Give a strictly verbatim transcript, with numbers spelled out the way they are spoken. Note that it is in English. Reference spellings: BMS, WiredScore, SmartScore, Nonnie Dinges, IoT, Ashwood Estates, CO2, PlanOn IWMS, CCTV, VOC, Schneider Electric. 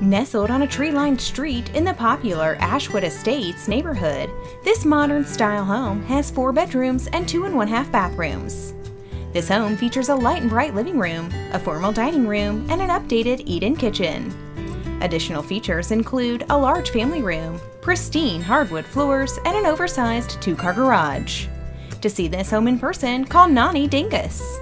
Nestled on a tree-lined street in the popular Ashwood Estates neighborhood, this modern-style home has four bedrooms and two and one-half bathrooms. This home features a light and bright living room, a formal dining room, and an updated eat-in kitchen. Additional features include a large family room, pristine hardwood floors, and an oversized two-car garage. To see this home in person, call Nonnie Dinges.